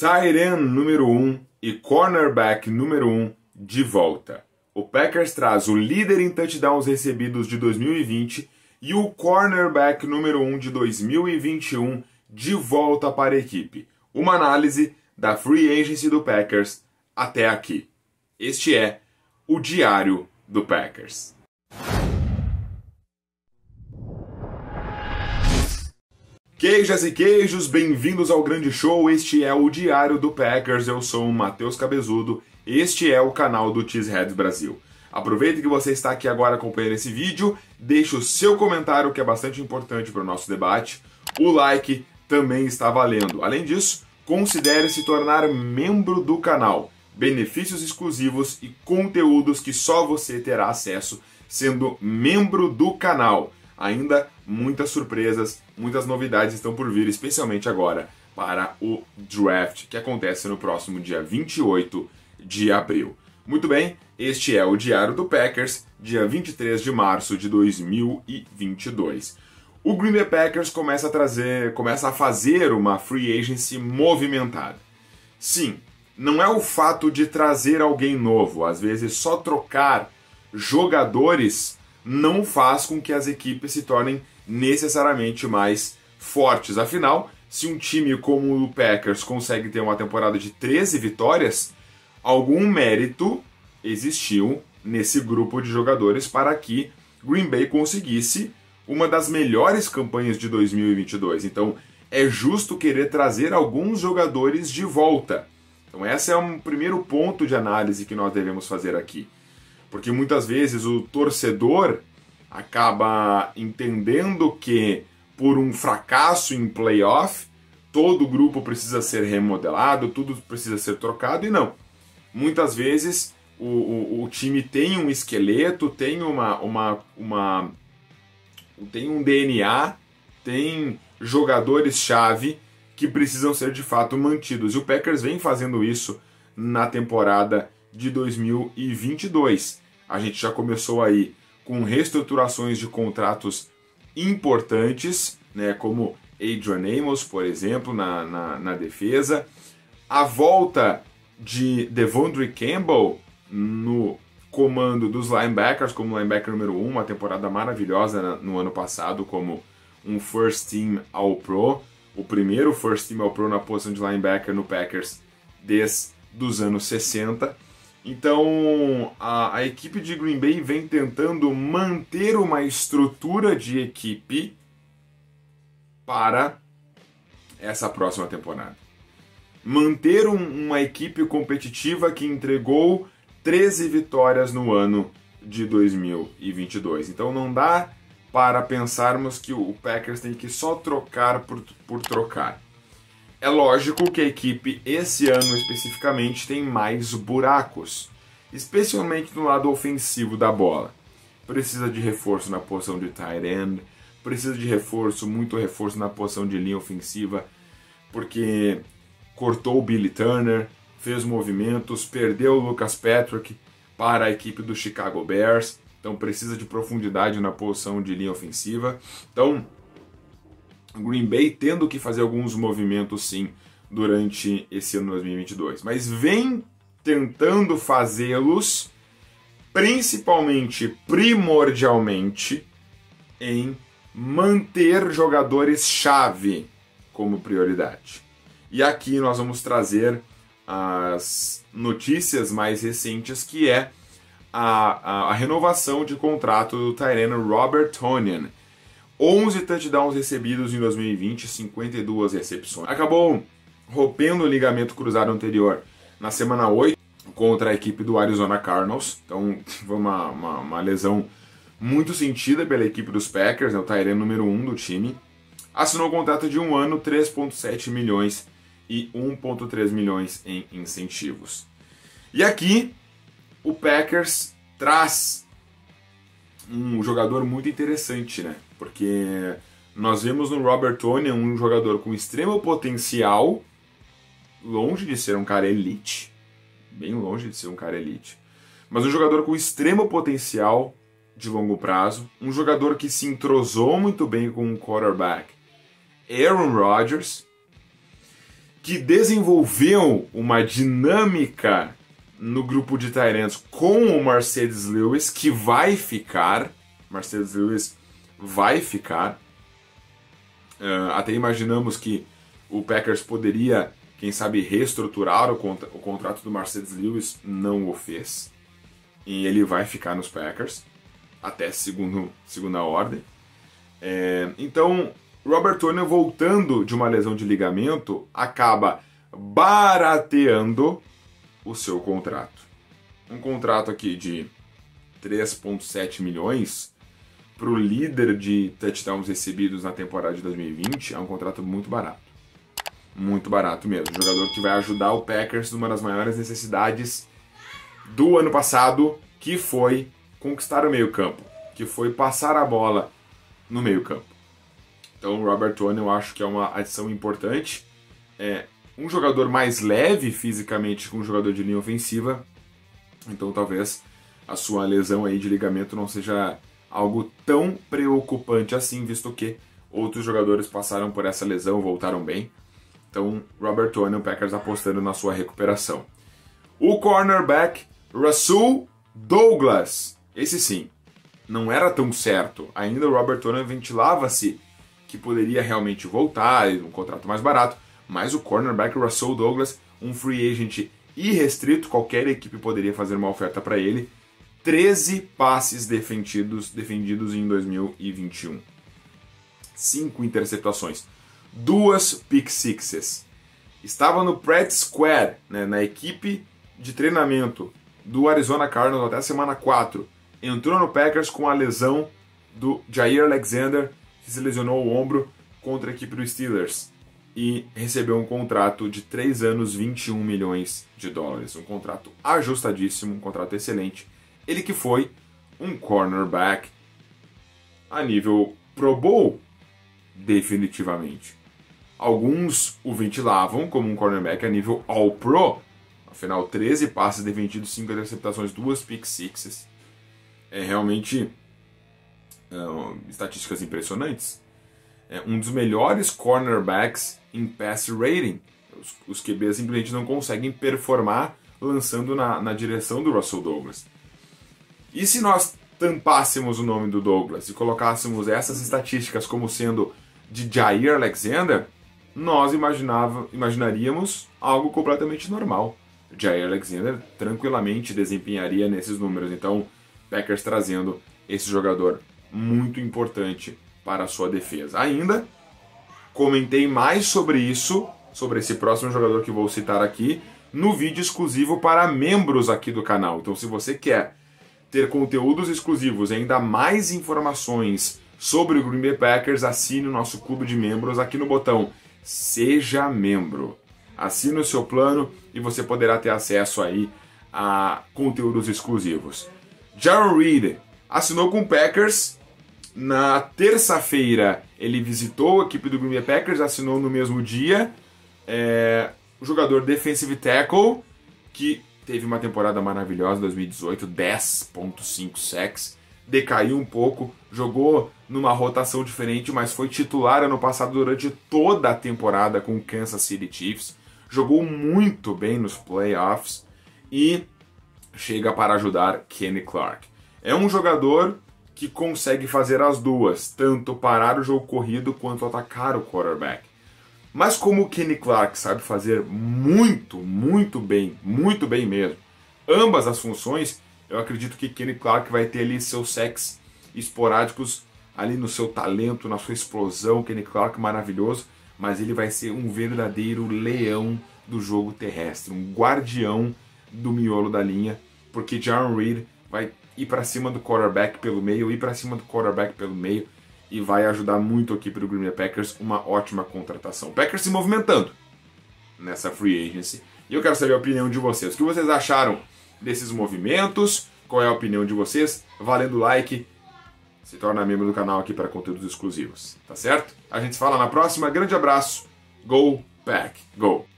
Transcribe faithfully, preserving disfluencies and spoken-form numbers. tight end número um e cornerback número um de volta. O Packers traz o líder em touchdowns recebidos de dois mil e vinte e o cornerback número um de dois mil e vinte e um de volta para a equipe. Uma análise da Free Agency do Packers até aqui. Este é o Diário do Packers. Queijas e queijos, bem-vindos ao grande show. Este é o Diário do Packers. Eu sou o Matheus Cabezudo. Este é o canal do Cheeseheads Brasil. Aproveita que você está aqui agora acompanhando esse vídeo, deixa o seu comentário, que é bastante importante para o nosso debate. O like também está valendo. Além disso, considere se tornar membro do canal. Benefícios exclusivos e conteúdos que só você terá acesso sendo membro do canal. Ainda muitas surpresas, muitas novidades estão por vir, especialmente agora para o draft que acontece no próximo dia vinte e oito de abril. Muito bem, este é o Diário do Packers, dia vinte e três de março de dois mil e vinte e dois. O Green Bay Packers começa a, trazer, começa a fazer uma free agency movimentada. Sim, não é o fato de trazer alguém novo, às vezes só trocar jogadores não faz com que as equipes se tornem necessariamente mais fortes. Afinal, se um time como o Packers consegue ter uma temporada de treze vitórias, algum mérito existiu nesse grupo de jogadores para que Green Bay conseguisse uma das melhores campanhas de dois mil e vinte e dois. Então, é justo querer trazer alguns jogadores de volta. Então esse é um primeiro ponto de análise que nós devemos fazer aqui. Porque muitas vezes o torcedor acaba entendendo que por um fracasso em playoff, todo o grupo precisa ser remodelado, tudo precisa ser trocado, e não. Muitas vezes o, o, o time tem um esqueleto, tem, uma, uma, uma, tem um D N A, tem jogadores-chave que precisam ser de fato mantidos. E o Packers vem fazendo isso na temporada de dois mil e vinte e dois. A gente já começou aí com reestruturações de contratos importantes, né, como Adrian Amos, por exemplo, na, na, na defesa. A volta de Devondre Campbell no comando dos linebackers, como linebacker número um, uma temporada maravilhosa no ano passado, como um First Team All-Pro. O primeiro First Team All-Pro na posição de linebacker no Packers desde os anos sessenta. Então a, a equipe de Green Bay vem tentando manter uma estrutura de equipe para essa próxima temporada. Manter um, uma equipe competitiva que entregou treze vitórias no ano de dois mil e vinte e dois. Então não dá para pensarmos que o Packers tem que só trocar por, por trocar. É lógico que a equipe, esse ano especificamente, tem mais buracos, especialmente no lado ofensivo da bola. Precisa de reforço na posição de tight end, precisa de reforço, muito reforço na posição de linha ofensiva, porque cortou o Billy Turner, fez movimentos, perdeu o Lucas Patrick para a equipe do Chicago Bears. Então precisa de profundidade na posição de linha ofensiva. Então, Green Bay tendo que fazer alguns movimentos sim durante esse ano dois mil e vinte e dois. Mas vem tentando fazê-los principalmente, primordialmente, em manter jogadores-chave como prioridade. E aqui nós vamos trazer as notícias mais recentes, que é A, a, a renovação de contrato do tight end Robert Toney. onze touchdowns recebidos em dois mil e vinte, cinquenta e duas recepções. Acabou rompendo o ligamento cruzado anterior na semana oito contra a equipe do Arizona Cardinals. Então foi uma, uma, uma lesão muito sentida pela equipe dos Packers, né, o tight end número um do time. Assinou um contrato de um ano, três vírgula sete milhões e um vírgula três milhões em incentivos. E aqui o Packers traz um jogador muito interessante, né? Porque nós vemos no Robert Toney um jogador com extremo potencial, longe de ser um cara elite, bem longe de ser um cara elite, mas um jogador com extremo potencial de longo prazo, um jogador que se entrosou muito bem com o quarterback Aaron Rodgers, que desenvolveu uma dinâmica no grupo de tight ends com o Mercedes Lewis, que vai ficar. Mercedes Lewis vai ficar. Uh, até imaginamos que o Packers poderia, quem sabe, reestruturar o, contra o contrato do Mercedes Lewis, não o fez. E ele vai ficar nos Packers, até segundo, segunda ordem. É, então, Robert Toney, voltando de uma lesão de ligamento, acaba barateando o seu contrato. Um contrato aqui de três vírgula sete milhões para o líder de touchdowns recebidos na temporada de dois mil e vinte, é um contrato muito barato. Muito barato mesmo. Um jogador que vai ajudar o Packers numa das maiores necessidades do ano passado, que foi conquistar o meio-campo, que foi passar a bola no meio-campo. Então o Robert Toney, eu acho que é uma adição importante. É um jogador mais leve fisicamente que um jogador de linha ofensiva, então talvez a sua lesão aí de ligamento não seja algo tão preocupante assim, visto que outros jogadores passaram por essa lesão, voltaram bem. Então Robert Toney, o Packers apostando na sua recuperação. O cornerback Rasul Douglas, esse sim, não era tão certo. Ainda o Robert Toney ventilava-se que poderia realmente voltar, um contrato mais barato, mas o cornerback Rasul Douglas, um free agent irrestrito, qualquer equipe poderia fazer uma oferta para ele, treze passes defendidos, defendidos em dois mil e vinte e um, cinco interceptações, duas pick sixes. Estava no practice squad, né, na equipe de treinamento do Arizona Cardinals até a semana quatro. Entrou no Packers com a lesão do Jaire Alexander, que se lesionou o ombro contra a equipe dos Steelers. E recebeu um contrato de três anos, vinte e um milhões de dólares. Um contrato ajustadíssimo, um contrato excelente. Ele que foi um cornerback a nível Pro Bowl, definitivamente. Alguns o ventilavam como um cornerback a nível All-Pro. Afinal, treze passes defendidos, cinco interceptações, duas pick sixes. É realmente uh, estatísticas impressionantes. É um dos melhores cornerbacks em pass rating. Os, os Q Bs simplesmente não conseguem performar lançando na, na direção do Rasul Douglas. E se nós tampássemos o nome do Douglas e colocássemos essas estatísticas como sendo de Jaire Alexander, nós imaginava, imaginaríamos algo completamente normal. Jaire Alexander tranquilamente desempenharia nesses números. Então, Packers trazendo esse jogador muito importante para a sua defesa. Ainda, comentei mais sobre isso, sobre esse próximo jogador que vou citar aqui, no vídeo exclusivo para membros aqui do canal. Então, se você quer ter conteúdos exclusivos e ainda mais informações sobre o Green Bay Packers, assine o nosso clube de membros aqui no botão Seja Membro. Assine o seu plano e você poderá ter acesso aí a conteúdos exclusivos. Jarran Reed assinou com o Packers. Na terça-feira ele visitou a equipe do Green Bay Packers, assinou no mesmo dia. É, o jogador defensive tackle, que teve uma temporada maravilhosa em dois mil e dezoito, dez vírgula cinco sacks, decaiu um pouco, jogou numa rotação diferente, mas foi titular ano passado durante toda a temporada com o Kansas City Chiefs. Jogou muito bem nos playoffs e chega para ajudar Kenny Clark. É um jogador que consegue fazer as duas, tanto parar o jogo corrido quanto atacar o quarterback. Mas como o Kenny Clark sabe fazer muito, muito bem, muito bem mesmo, ambas as funções, eu acredito que Kenny Clark vai ter ali seus sacks esporádicos, ali no seu talento, na sua explosão. Kenny Clark maravilhoso, mas ele vai ser um verdadeiro leão do jogo terrestre, um guardião do miolo da linha, porque Jarran Reed vai ir para cima do quarterback pelo meio, ir para cima do quarterback pelo meio, e vai ajudar muito aqui para o Green Bay Packers, uma ótima contratação. Packers se movimentando nessa free agency. E eu quero saber a opinião de vocês. O que vocês acharam desses movimentos? Qual é a opinião de vocês? Valendo o like, se torna membro do canal aqui para conteúdos exclusivos, tá certo? A gente se fala na próxima. Grande abraço. Go Pack Go!